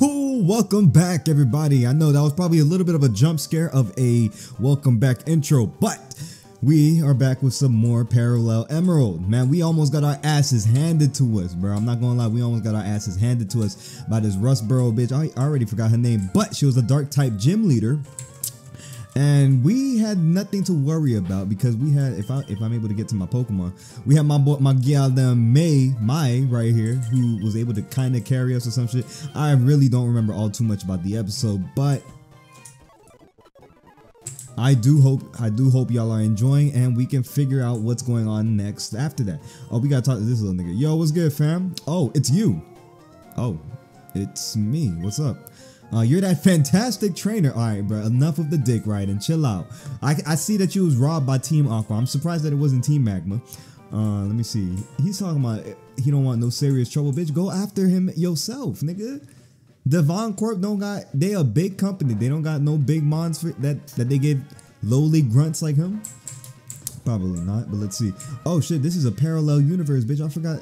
Oh, welcome back, everybody. I know that was probably a little bit of a jump scare of a welcome back intro, but we are back with some more Parallel Emerald. Man, we almost got our asses handed to us, bro. I'm not gonna lie, we almost got our asses handed to us by this Rustboro bitch. I already forgot her name, but she was a dark type gym leader. And we had nothing to worry about because we had, if I'm able to get to my Pokemon, we had my girl Mai right here, who was able to kind of carry us or some shit. I really don't remember all too much about the episode, but I do hope y'all are enjoying, and we can figure out what's going on next after that. Oh, we gotta talk to this little nigga. Yo, what's good, fam? Oh, it's you. Oh, it's me. What's up? You're that fantastic trainer. All right, bro, enough of the dick riding. Chill out. I see that you was robbed by Team Aqua. I'm surprised that it wasn't Team Magma. Let me see. He's talking about he don't want no serious trouble, bitch. Go after him yourself, nigga. Devon Corp don't got, they a big company. They don't got no big mons for, that they give lowly grunts like him. Probably not, but let's see. Oh, shit, this is a parallel universe, bitch. I forgot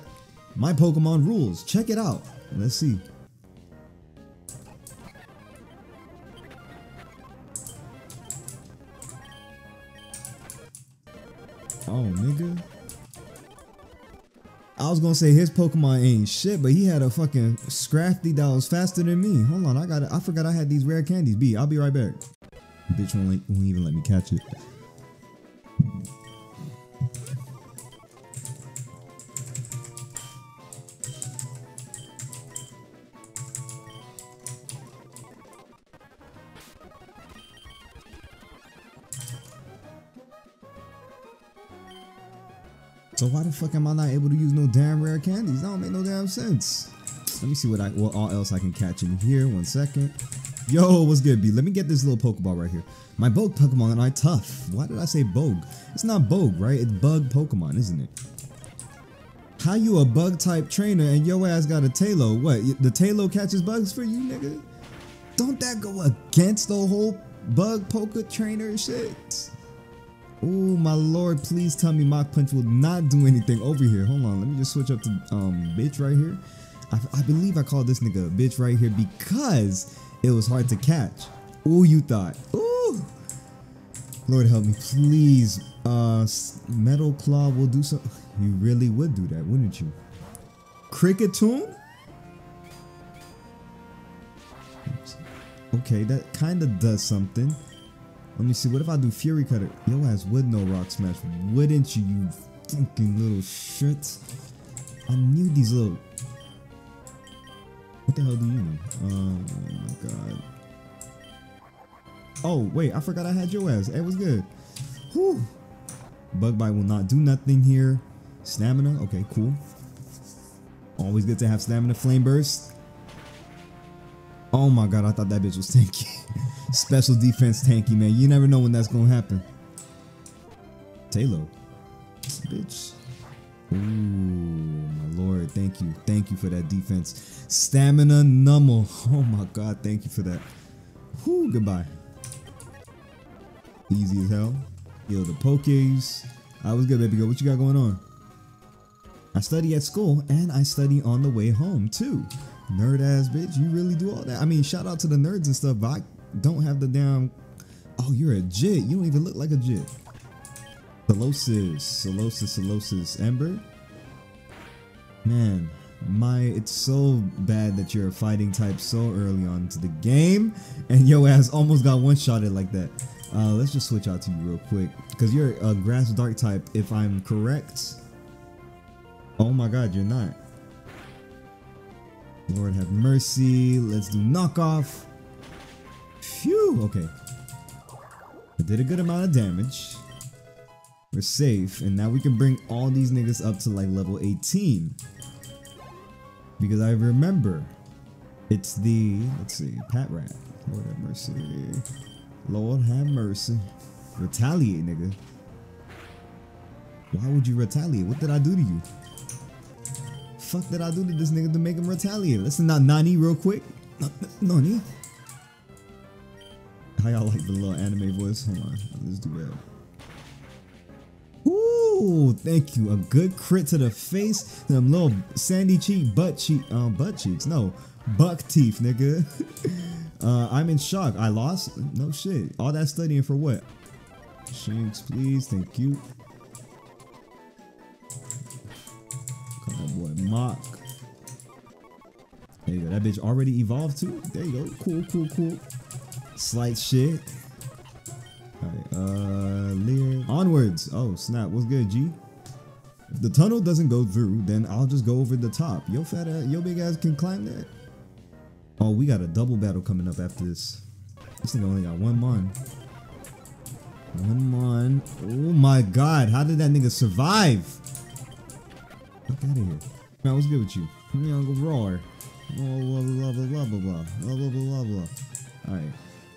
my Pokemon rules. Check it out. Let's see. Oh, nigga. I was gonna say his Pokemon ain't shit, but he had a fucking Scrafty that was faster than me. Hold on, I forgot I had these rare candies. B, I'll be right back. Bitch won't even let me catch it. So why the fuck am I not able to use no damn rare candies? That don't make no damn sense. Let me see what all else I can catch in here. 1 second. Yo, what's good, B? Let me get this little Pokeball right here. My Bug Pokemon are tough. Why did I say Bogue? It's not Bogue, right? It's Bug Pokemon, isn't it? How you a Bug type trainer and your ass got a Taillow? What? The Taillow catches bugs for you, nigga? Don't that go against the whole Bug Poke trainer shit? Oh my lord, please tell me Mach Punch will not do anything over here. Hold on, let me just switch up to bitch right here. I believe I called this nigga a bitch right here because it was hard to catch. Ooh, you thought. Ooh! Lord help me, please. Metal Claw will do so. You really would do that, wouldn't you? Cricketune? Oops. Okay, that kinda does something. Let me see, what if I do Fury Cutter? Yo ass would no Rock Smash, wouldn't you, you thinking little shit? I knew these little... What the hell do you know? Oh my god. Oh, wait, I forgot I had your ass. It was good. Whew. Bug Bite will not do nothing here. Stamina, okay, cool. Always good to have Stamina. Flame Burst. Oh my god, I thought that bitch was tanky. Special defense tanky, man. You never know when that's gonna happen. Taillow. Bitch. Ooh, my lord. Thank you. Thank you for that defense. Stamina numble. Oh my god, thank you for that. Whew, goodbye. Easy as hell. Yo, the Pokés. I was good, baby girl. What you got going on? I study at school and I study on the way home too. Nerd ass bitch. You really do all that. I mean, shout out to the nerds and stuff, but I don't have the damn... Oh, you're a jit. You don't even look like a jit. Solosis, Ember. Man, it's so bad that you're a fighting type so early on to the game, and your ass almost got one-shotted like that. Let's just switch out to you real quick, because you're a grass dark type, if I'm correct. Oh my god, you're not. Lord have mercy. Let's do knockoff. Phew, okay. I did a good amount of damage. We're safe, and now we can bring all these niggas up to like level 18. Because I remember, it's the, let's see, Pat Rat. Lord have mercy. Lord have mercy. Retaliate, nigga. Why would you retaliate? What did I do to you? Fuck did I do to this nigga to make him retaliate? Let's not Nani real quick. Nani. How y'all like the little anime voice? Hold on, let's do that. Ooh. Ooh, thank you. A good crit to the face. Them little sandy cheek, butt cheeks. No, buck teeth, nigga. I'm in shock. I lost? No shit. All that studying for what? Shanks, please. Thank you. Come on, boy. Mock. There you go. That bitch already evolved too. There you go. Cool, cool, cool. Slight shit. Alright, Lear. Onwards. Oh, snap. What's good, G? If the tunnel doesn't go through, then I'll just go over the top. Yo, fat ass, yo, big ass can climb that. Oh, we got a double battle coming up after this. This thing only got one mon. One mon. Oh my god. How did that nigga survive? Fuck out of here. Man, what's good with you? You know, roar. Blah, blah, blah, blah, blah, blah, blah, blah, blah, blah. Alright.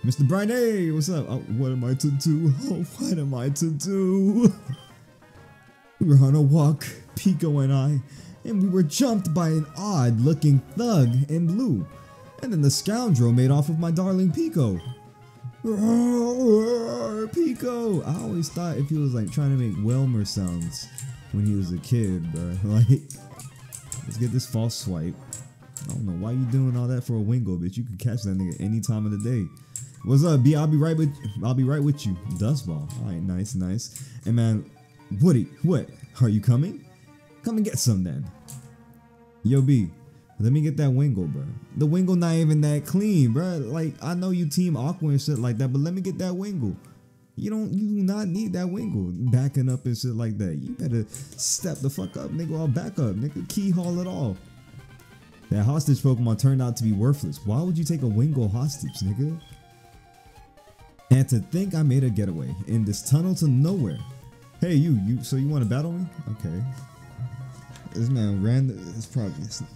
Mr. Briney, what's up? Oh, what am I to do? Oh, what am I to do? We were on a walk, Pico and I, and we were jumped by an odd-looking thug in blue. And then the scoundrel made off with my darling Pico. Roar, Pico! I always thought if he was like trying to make Welmer sounds when he was a kid, bro. Like, let's get this false swipe. I don't know why you doing all that for a wingo, bitch. You can catch that nigga any time of the day. What's up, B? I'll be right with you. Dustball. Alright, nice, nice. And man, Woody, what? Are you coming? Come and get some then. Yo, B, let me get that wingo, bro. The wingo not even that clean, bro. Like, I know you Team Aqua and shit like that, but let me get that wingo. You do not need that wingle backing up and shit like that. You better step the fuck up, nigga. I'll back up, nigga. Keyhole it all. That hostage Pokemon turned out to be worthless. Why would you take a Wingo hostage, nigga? And to think I made a getaway in this tunnel to nowhere. Hey, you. So you want to battle me? Okay. This man random. It's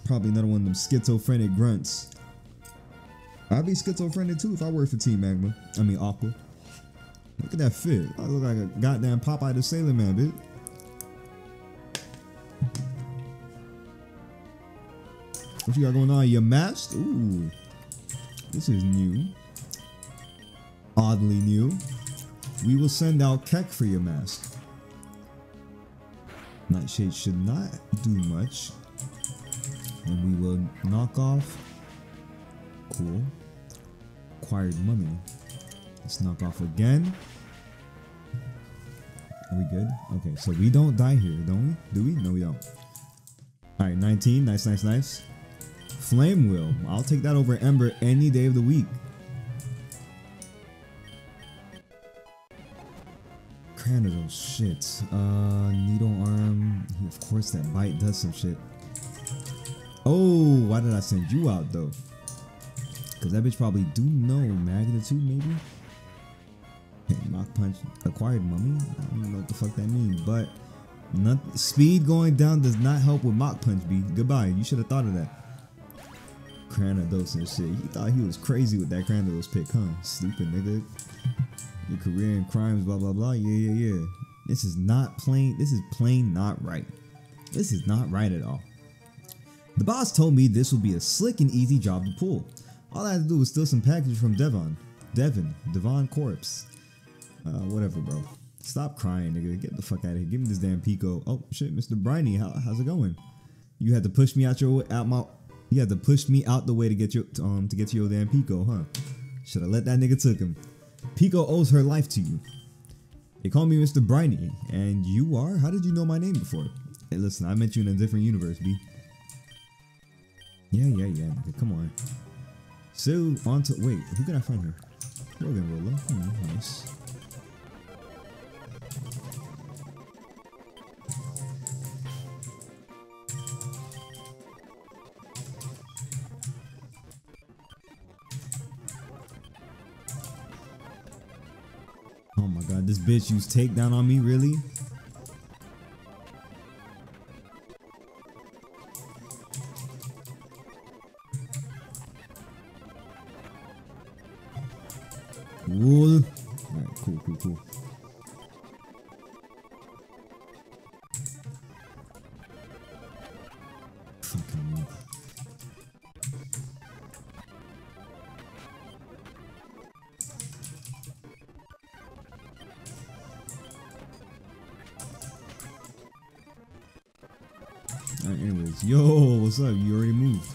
probably another one of them schizophrenic grunts. I'd be schizophrenic too if I worked for Team Magma. I mean Aqua. Look at that fit. I look like a goddamn Popeye the Sailor Man, bitch. What you got going on? Your mask? Ooh. This is new. Oddly new. We will send out Keck for your mask. Nightshade should not do much. And we will knock off. Cool. Acquired money. Let's knock off again. Are we good? Okay, so we don't die here, don't we? Do we? No, we don't. Alright, 19. Nice, nice, nice. Flame Wheel. I'll take that over Ember any day of the week. Cranital shit. Needle arm. Of course that bite does some shit. Oh, why did I send you out though? Cause that bitch probably do know magnitude maybe. Okay, Mach Punch acquired mummy. I don't know what the fuck that means, but nothing. Speed going down does not help with Mach Punch, B. Goodbye. You should have thought of that. Cranidos and shit. He thought he was crazy with that Cranidos pick, huh? Stupid nigga. Your career in crimes, blah blah blah. Yeah, yeah, yeah. This is not plain. This is plain not right. This is not right at all. The boss told me this would be a slick and easy job to pull. All I had to do was steal some package from Devon Corp. Whatever, bro. Stop crying, nigga. Get the fuck out of here. Give me this damn Pico. Oh shit, Mr. Briney, how's it going? You had to push me out the way to get your damn Pico, huh? Should have let that nigga took him. Pico owes her life to you. They call me Mr. Briney, and you are? How did you know my name before? Hey, listen, I met you in a different universe, B. Yeah, nigga, come on. So on to wait. Who can I find here? Logan Roller. Oh, nice. This bitch used takedown on me, really? Wool. Alright, cool, cool, cool. Fucking Alright, anyways. Yo, what's up? You already moved.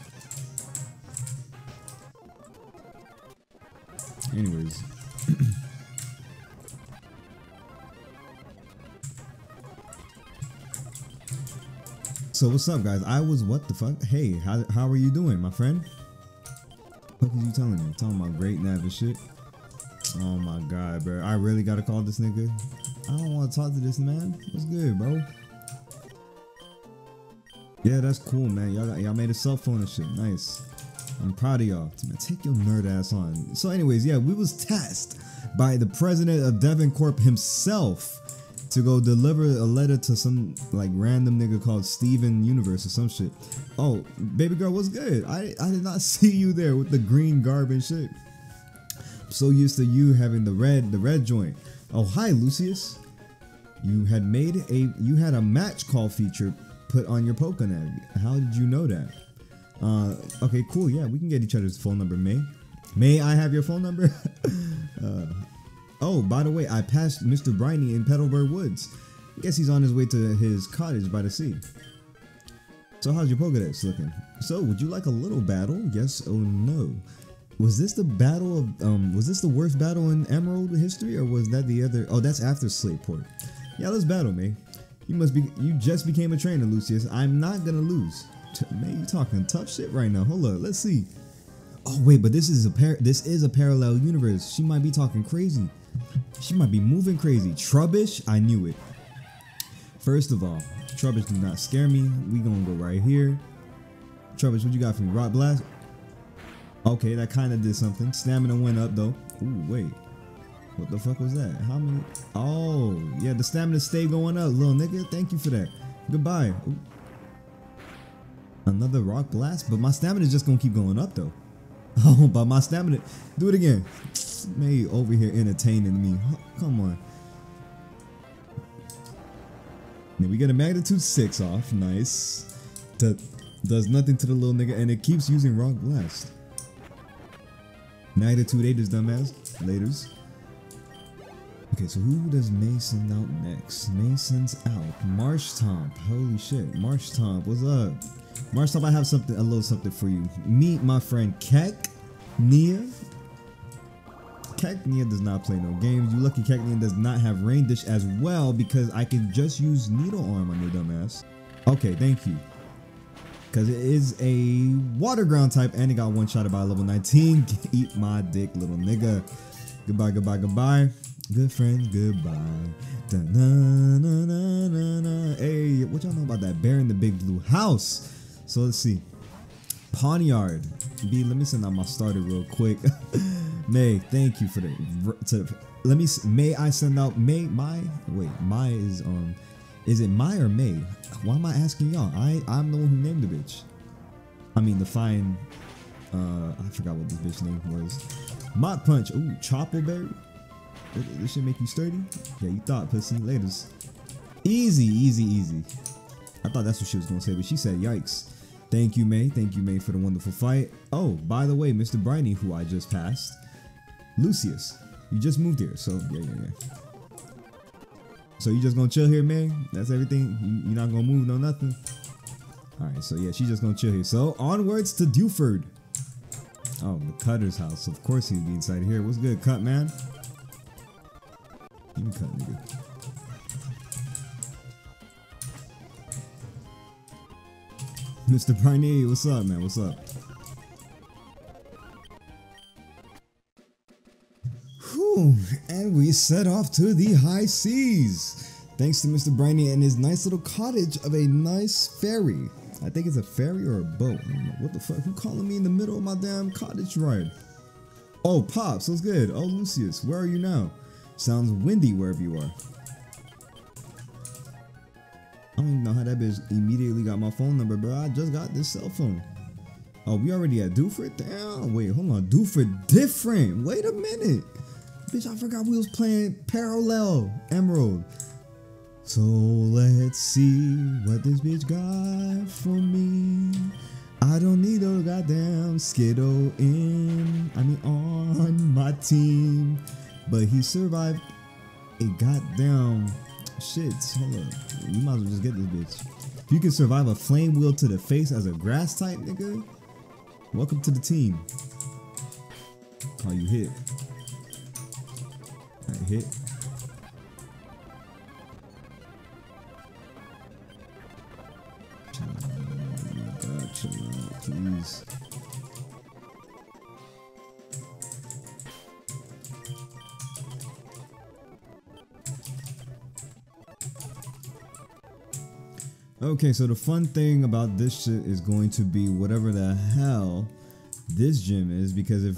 Anyways. So what's up, guys? I was what the fuck? Hey, how are you doing, my friend? What the fuck is you telling me? Talking about great nav and shit. Oh my god, bro. I really gotta call this nigga. I don't wanna talk to this man. What's good, bro? Yeah, that's cool, man. Y'all made a cell phone and shit. Nice. I'm proud of y'all. Man, take your nerd ass on. So anyways, yeah, we was tasked by the president of Devon Corp himself to go deliver a letter to some like random nigga called Steven Universe or some shit. Oh, baby girl, what's good? I did not see you there with the green garb and shit. I'm so used to you having the red joint. Oh, hi, Lucius. You had a match call feature put on your Pokénav. How did you know that? Okay, cool. Yeah, we can get each other's phone number. May I have your phone number? Oh, by the way, I passed Mr. Briney in Petalburg Woods. I guess he's on his way to his cottage by the sea. So how's your Pokédex looking? So, would you like a little battle? Yes or no? Was this the battle of, was this the worst battle in Emerald history, or was that the other? Oh, that's after Slateport. Yeah, let's battle, May. You just became a trainer, Lucius. I'm not gonna lose. Man, you talking tough shit right now. Hold up, let's see. Oh wait, but this is a parallel universe. She might be talking crazy. She might be moving crazy. Trubbish, I knew it. First of all, Trubbish did not scare me. We gonna go right here. Trubbish, what you got for me? Rock Blast? Okay, that kind of did something. Stamina went up though. Ooh, wait. What the fuck was that? How many? Oh, yeah, the stamina stayed going up, little nigga. Thank you for that. Goodbye. Ooh. Another Rock Blast, but my stamina's just gonna keep going up though. Oh, but my stamina. Do it again. May over here entertaining me. Come on. Then we get a magnitude 6 off. Nice. That does nothing to the little nigga, and it keeps using Rock Blast. Magnitude 8 is dumbass. Laters. Okay, so who does May send out next? May sends out Marsh Tomp. Holy shit. Marsh Tomp, what's up? Marsh Tomp, I have something, a little something for you. Meet my friend Cacnea. Cacnea does not play no games. You lucky Cacnea does not have Rain Dish as well, because I can just use Needle Arm on your dumbass. Okay, thank you. Because it is a Water Ground type, and it got one shot by level 19. Eat my dick, little nigga. Goodbye, goodbye, goodbye. Good friends, goodbye. Da na na na na na. Hey, what y'all know about that bear in the big blue house? So let's see. Poniard. B, let me send out my starter real quick. May, thank you for the. May is it my or May? Why am I asking y'all? I'm the one who named the bitch. I mean the fine. I forgot what this bitch name was. Mach Punch. Ooh, Choppleberry. This should make you sturdy. Yeah, you thought, pussy. Laters. Easy, easy, easy. I thought that's what she was gonna say, but she said, "Yikes." Thank you, May. Thank you, May, for the wonderful fight. Oh, by the way, Mr. Briney, who I just passed, Lucius, you just moved here, so yeah. So you just gonna chill here, May? That's everything. You're not gonna move, no nothing. All right, so yeah, she's just gonna chill here. So onwards to Dewford. Oh, the Cutter's house. Of course he'd be inside here. What's good, Cut Man? You can cut, nigga. Mr. Briney, what's up, man? What's up? Whew, and we set off to the high seas. Thanks to Mr. Briney and his nice little cottage of a nice ferry. I think it's a ferry or a boat. I don't know. What the fuck? Who calling me in the middle of my damn cottage ride? Oh, Pops, what's good? Oh, Lucius, where are you now? Sounds windy wherever you are. I don't even know how that bitch immediately got my phone number, bro. I just got this cell phone. Oh, we already at Dewford Town? Wait, hold on. Dewford different. Wait a minute. Bitch, I forgot we was playing Parallel Emerald. So let's see what this bitch got for me. I don't need no goddamn Skiddo on my team. But he survived a goddamn shit. Hold up. We might as well just get this bitch. If you can survive a flame wheel to the face as a grass type, nigga, welcome to the team. Oh, you hit. That hit. Chill out, please. Okay, so the fun thing about this shit is going to be whatever the hell this gym is, because if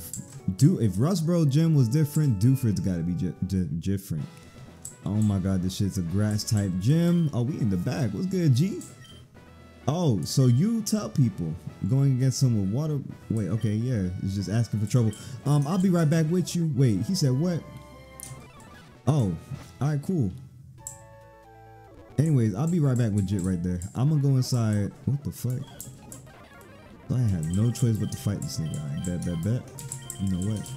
Rustboro gym was different, Dewford's gotta be different. Oh my god, this shit's a grass type gym. Oh, we in the back. What's good, G? Oh, so you tell people going against someone with water. Wait, okay, yeah, it's just asking for trouble. I'll be right back with you. Wait, he said what? Oh, all right, cool. Anyways, I'll be right back with Jit right there. I'm gonna go inside. What the fuck? I have no choice but to fight this nigga. Alright, bet. You know what?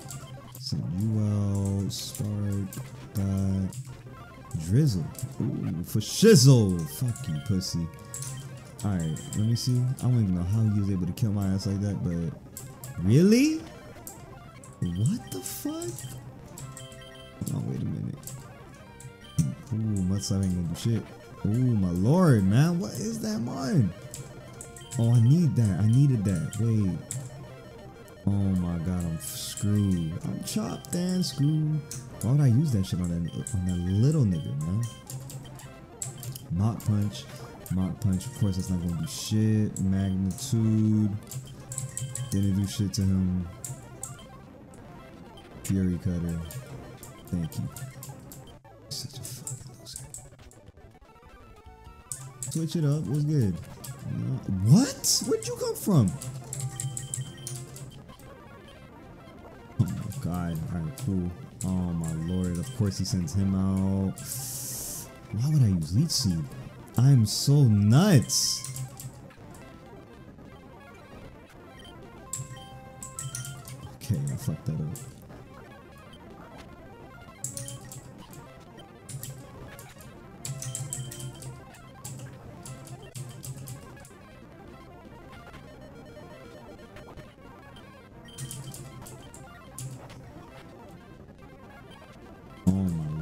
Some UL, Spark, Dot, Drizzle. Ooh, for shizzle! Fucking pussy. Alright, let me see. I don't even know how he was able to kill my ass like that, but... Really? What the fuck? Oh, wait a minute. Ooh, my side ain't gonna do shit. Ooh, my lord, man. What is that mine? Oh, I need that. I needed that. Wait. Oh my god, I'm screwed. I'm chopped and screwed. Why would I use that shit on that little nigga, man? Mach punch. Mach punch. Of course, that's not gonna do shit. Magnitude. Didn't do shit to him. Fury cutter. Thank you. Such a fucking loser. Switch it up. What's good? What? Where'd you come from? Oh my god. Alright, cool. Oh my lord. Of course he sends him out. Why would I use Leech Seed? I'm so nuts. Okay, I fucked that up.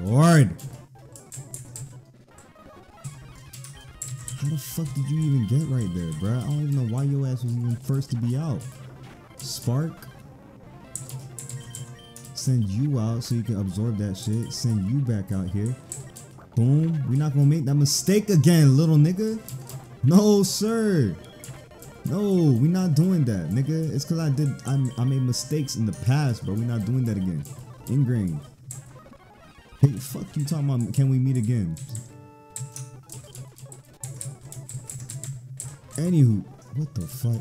Lord. How the fuck did you even get right there, bro? I don't even know why your ass was even first to be out. Spark. Send you out so you can absorb that shit. Send you back out here. Boom. We're not gonna make that mistake again, little nigga. No, sir. No, we're not doing that, nigga. It's cause I made mistakes in the past, but we're not doing that again. Ingrained. Hey, fuck you talking about, can we meet again? Anywho, what the fuck?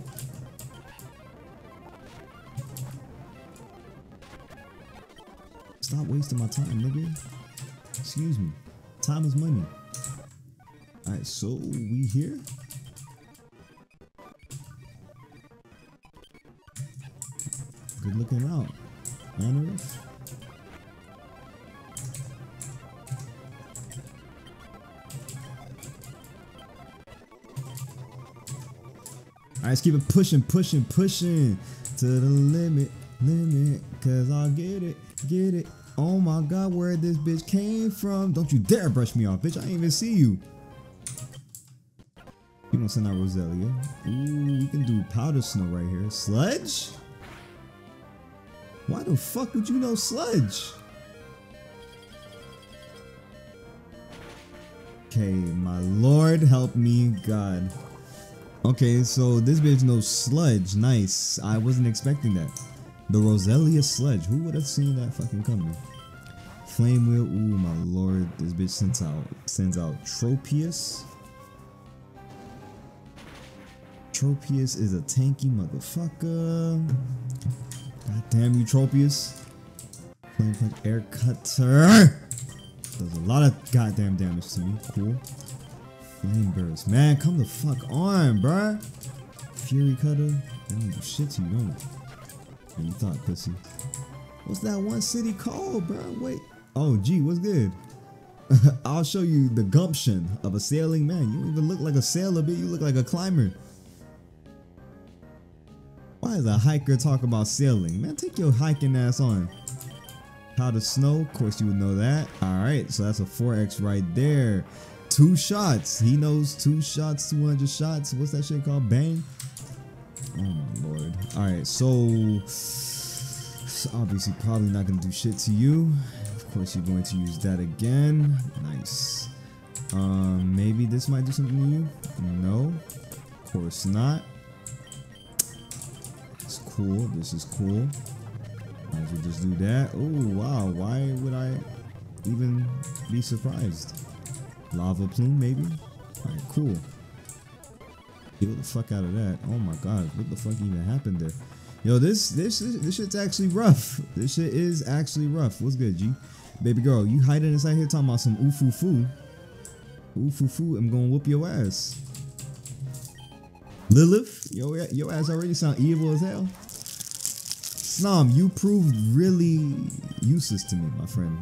Stop wasting my time, nigga. Excuse me. Time is money. Alright, so we here? Good looking out. Anarith. Alright, let's keep it pushing to the limit, cause I'll get it. Oh my god, where this bitch came from? Don't you dare brush me off, bitch. I ain't even see you. You don't send out Roselia. Ooh, we can do powder snow right here. Sludge? Why the fuck would you know sludge? Okay, my lord, help me, God. Okay, so this bitch knows sludge. Nice. I wasn't expecting that. The Roselia sludge. Who would have seen that fucking coming? Flame wheel. Ooh, my lord. This bitch sends out Tropius. Tropius is a tanky motherfucker. God damn you, Tropius. Flame punch, air cutter. Does a lot of goddamn damage to me. Cool. Flame burst, man, come the fuck on, bruh. Fury cutter, that don't do shit to you, don't it? Man, you thought, pussy. What's that one city called, bruh? Wait. Oh, gee, what's good? I'll show you the gumption of a sailing man. You don't even look like a sailor, but you look like a climber. Why is a hiker talk about sailing? Man, take your hiking ass on. How to snow, of course you would know that. Alright, so that's a 4X right there. 2 shots. He knows 2 shots, 200 shots. What's that shit called? Bang. Oh my lord. Alright, so obviously probably not gonna do shit to you. Of course you're going to use that again. Nice. Maybe this might do something to you? No. Of course not. It's cool. This is cool. I should just do that. Oh wow, why would I even be surprised? Lava plume maybe? Alright, cool. Get the fuck out of that. Oh my god, what the fuck even happened there? Yo, this shit's actually rough. This shit is actually rough. What's good, G? Baby girl, you hiding inside here talking about some oofufu. Oofufu, I'm gonna whoop your ass. Lilith, your ass already sound evil as hell. Snom, you proved really useless to me, my friend.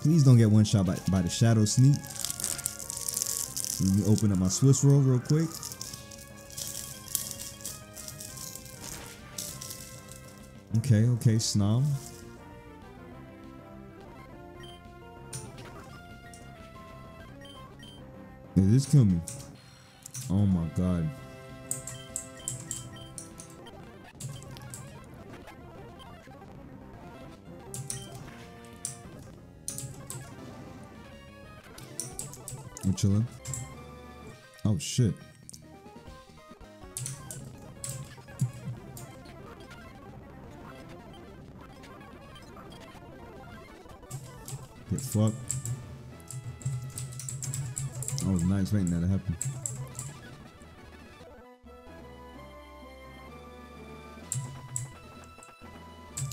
Please don't get one shot by the shadow sneak. Let me open up my Swiss roll real quick. Okay, okay, Snom. Did this kill me? Oh my god. I'm chilling. Oh shit. Get fucked. I was not expecting that to happen.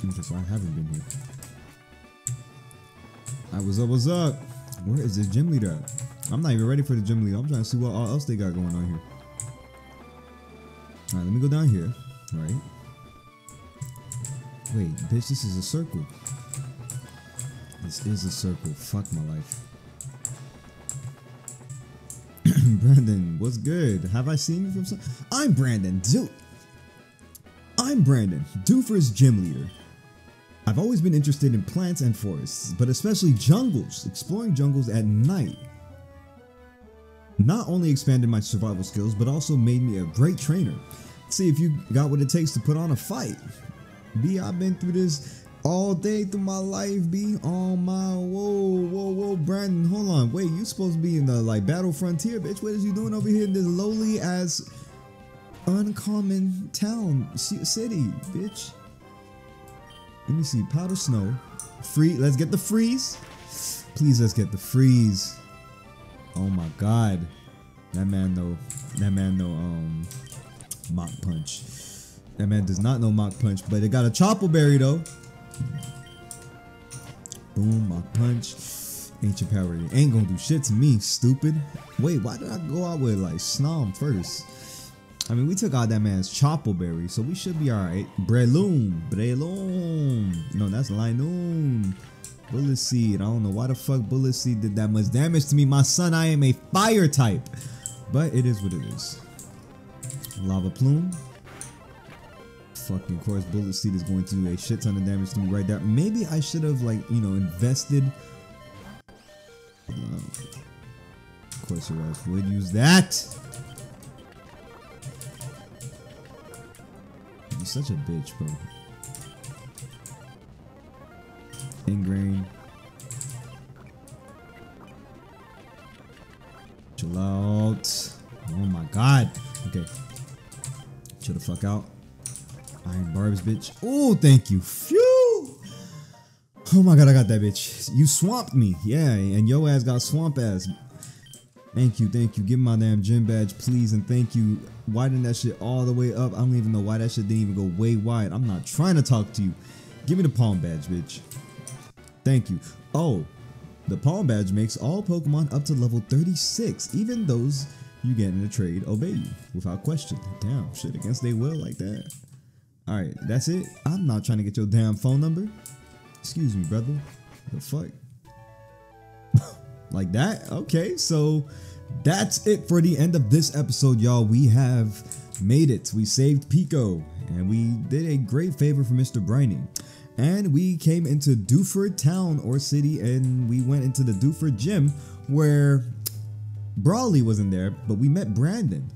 Because I haven't been here. Alright, what's up, what's up? Where is this gym leader at? I'm not even ready for the gym leader. I'm trying to see what all else they got going on here. Alright, let me go down here. Alright. Wait, bitch, this is a circle. This is a circle. Fuck my life. Brandon, what's good? Have I seen you from some? I'm Brandon, dude. I'm Brandon, Dewford's gym leader. I've always been interested in plants and forests, but especially jungles. Exploring jungles at night not only expanded my survival skills, but also made me a great trainer. See if you got what it takes to put on a fight. B, I've been through this all day through my life, B. Oh my, whoa, whoa, whoa, Brandon, hold on. Wait, you supposed to be in the, like, battle frontier, bitch. What is you doing over here in this lowly-ass, uncommon town, city, bitch? Let me see, powder snow. Free, let's get the freeze. Please, let's get the freeze. Oh my god. That man know, Mach Punch. That man does not know Mach Punch, but it got a Chopple Berry, though. Boom, my punch. Ancient power ain't gonna do shit to me, stupid. Wait, why did I go out with like Snom first? I mean, we took out that man's Chopple Berry, so we should be alright. Breloom. No, that's Linoom. Bullet Seed. I don't know why the fuck Bullet Seed did that much damage to me. My son, I am a fire type. But it is what it is. Lava Plume. Fucking course, Bullet Seed is going to do a shit ton of damage to me right there. Maybe I should have, like, you know, invested. Of course, your ass would use that. You're such a bitch, bro. Ingrain. Chill out. Oh my god. Okay. Chill the fuck out. Iron Barbs, bitch. Oh, thank you. Phew. Oh my god, I got that, bitch. You swamped me. Yeah, and your ass got swamp ass. Thank you, thank you. Give me my damn gym badge, please, and thank you. Widen that shit all the way up. I don't even know why that shit didn't even go way wide. I'm not trying to talk to you. Give me the Palm Badge, bitch. Thank you. Oh, the Palm Badge makes all Pokemon up to level 36, even those you get in a trade obey you without question. Damn, shit against they will like that. Alright, that's it. I'm not trying to get your damn phone number. Excuse me, brother. The fuck? like that. Okay, so that's it for the end of this episode, y'all. We have made it. We saved Pico, and we did a great favor for Mr. Briney. And we came into Dewford Town or City, and we went into the Dewford Gym where Brawley wasn't there, but we met Brandon.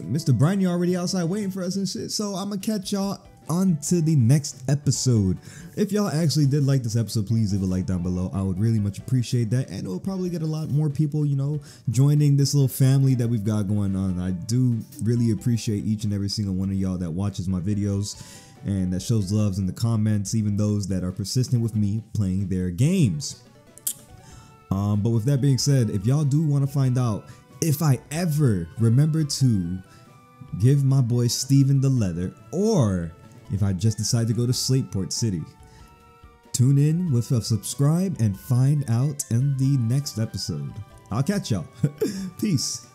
Mr. Briney already outside waiting for us and shit, so I'ma catch y'all on to the next episode. If y'all actually did like this episode, please leave a like down below. I would really much appreciate that, and it'll probably get a lot more people, you know, joining this little family that we've got going on. I do really appreciate each and every single one of y'all that watches my videos and that shows loves in the comments, even those that are persistent with me playing their games. But with that being said, if y'all do want to find out if I ever remember to give my boy Steven the leather, or if I just decide to go to Slateport City, tune in with a subscribe and find out in the next episode. I'll catch y'all. Peace.